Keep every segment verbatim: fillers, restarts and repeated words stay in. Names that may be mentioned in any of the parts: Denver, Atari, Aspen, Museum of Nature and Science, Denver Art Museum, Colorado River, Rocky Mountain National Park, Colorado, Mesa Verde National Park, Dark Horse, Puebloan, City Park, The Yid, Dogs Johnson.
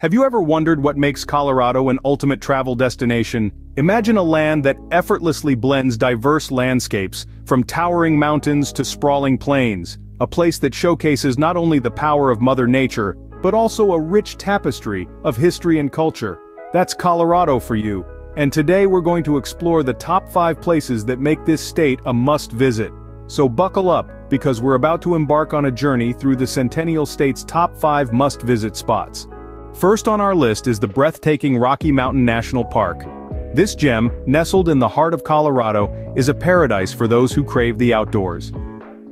Have you ever wondered what makes Colorado an ultimate travel destination? Imagine a land that effortlessly blends diverse landscapes, from towering mountains to sprawling plains, a place that showcases not only the power of Mother Nature, but also a rich tapestry of history and culture. That's Colorado for you, and today we're going to explore the top five places that make this state a must-visit. So buckle up, because we're about to embark on a journey through the Centennial State's top five must-visit spots. First on our list is the breathtaking Rocky Mountain National Park. This gem, nestled in the heart of Colorado, is a paradise for those who crave the outdoors.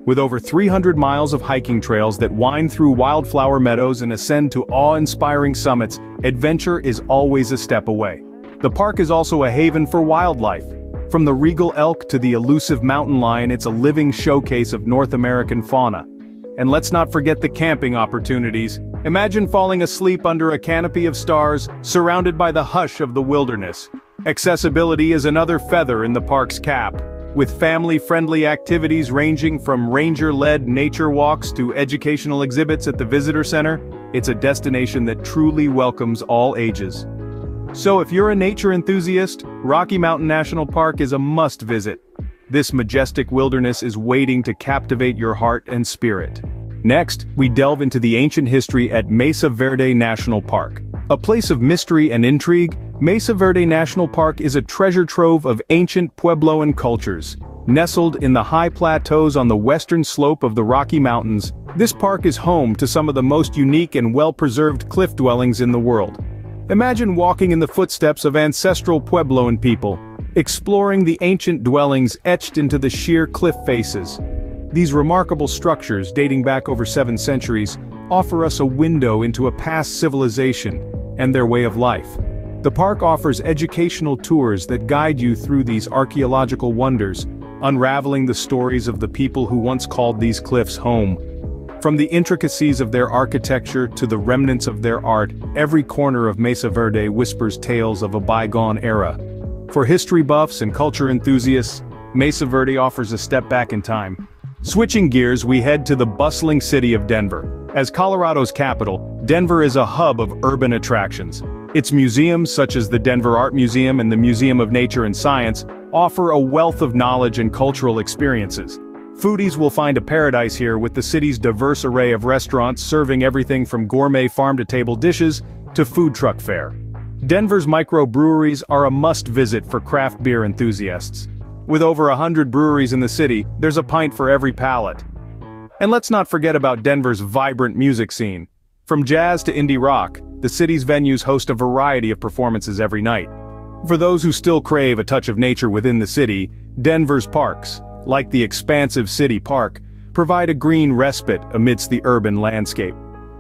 With over three hundred miles of hiking trails that wind through wildflower meadows and ascend to awe-inspiring summits, adventure is always a step away. The park is also a haven for wildlife. From the regal elk to the elusive mountain lion, it's a living showcase of North American fauna. And let's not forget the camping opportunities. Imagine falling asleep under a canopy of stars, surrounded by the hush of the wilderness. Accessibility is another feather in the park's cap, with family-friendly activities ranging from ranger-led nature walks to educational exhibits at the visitor center. It's a destination that truly welcomes all ages. So if you're a nature enthusiast, Rocky Mountain National Park is a must-visit. This majestic wilderness is waiting to captivate your heart and spirit. Next, we delve into the ancient history at Mesa Verde National Park. A place of mystery and intrigue, Mesa Verde National Park is a treasure trove of ancient Puebloan cultures. Nestled in the high plateaus on the western slope of the Rocky Mountains, this park is home to some of the most unique and well-preserved cliff dwellings in the world. Imagine walking in the footsteps of ancestral Puebloan people, exploring the ancient dwellings etched into the sheer cliff faces. These remarkable structures, dating back over seven centuries, offer us a window into a past civilization and their way of life. The park offers educational tours that guide you through these archaeological wonders, unraveling the stories of the people who once called these cliffs home. From the intricacies of their architecture to the remnants of their art, every corner of Mesa Verde whispers tales of a bygone era. For history buffs and culture enthusiasts, Mesa Verde offers a step back in time. Switching gears, we head to the bustling city of Denver. As Colorado's capital, Denver is a hub of urban attractions. Its museums, such as the Denver Art Museum and the Museum of Nature and Science, offer a wealth of knowledge and cultural experiences. Foodies will find a paradise here, with the city's diverse array of restaurants serving everything from gourmet farm-to-table dishes to food truck fare. Denver's microbreweries are a must-visit for craft beer enthusiasts. With over a hundred breweries in the city, there's a pint for every palate. And let's not forget about Denver's vibrant music scene. From jazz to indie rock, the city's venues host a variety of performances every night. For those who still crave a touch of nature within the city, Denver's parks, like the expansive City Park, provide a green respite amidst the urban landscape.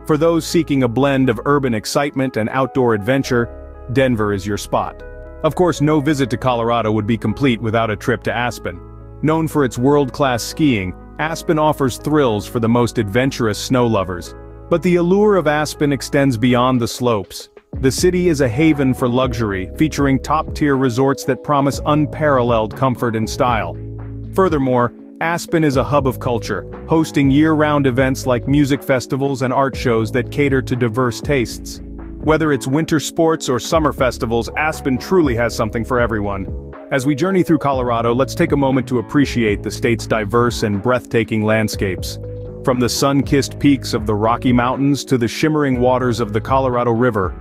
For those seeking a blend of urban excitement and outdoor adventure, Denver is your spot. Of course, no visit to Colorado would be complete without a trip to Aspen. Known for its world-class skiing, Aspen offers thrills for the most adventurous snow lovers. But the allure of Aspen extends beyond the slopes. The city is a haven for luxury, featuring top-tier resorts that promise unparalleled comfort and style. Furthermore, Aspen is a hub of culture, hosting year-round events like music festivals and art shows that cater to diverse tastes. Whether it's winter sports or summer festivals, Aspen truly has something for everyone. As we journey through Colorado, let's take a moment to appreciate the state's diverse and breathtaking landscapes. From the sun-kissed peaks of the Rocky Mountains to the shimmering waters of the Colorado River,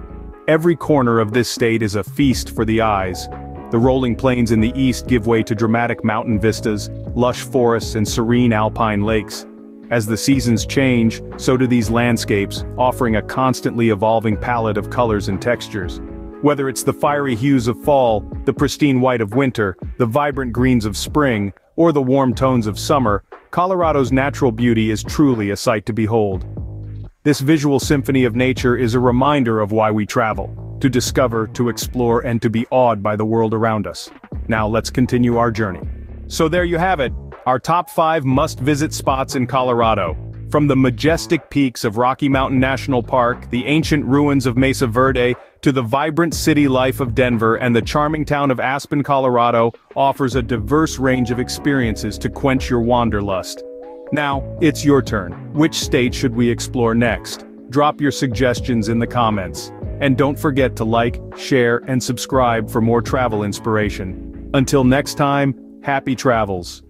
every corner of this state is a feast for the eyes. The rolling plains in the east give way to dramatic mountain vistas, lush forests, and serene alpine lakes. As the seasons change, so do these landscapes, offering a constantly evolving palette of colors and textures. Whether it's the fiery hues of fall, the pristine white of winter, the vibrant greens of spring, or the warm tones of summer, Colorado's natural beauty is truly a sight to behold. This visual symphony of nature is a reminder of why we travel: to discover, to explore, and to be awed by the world around us. Now let's continue our journey. So there you have it. Our top five must-visit spots in Colorado. From the majestic peaks of Rocky Mountain National Park, the ancient ruins of Mesa Verde, to the vibrant city life of Denver and the charming town of Aspen, Colorado, offers a diverse range of experiences to quench your wanderlust. Now, it's your turn. Which state should we explore next? Drop your suggestions in the comments. And don't forget to like, share, and subscribe for more travel inspiration. Until next time, happy travels!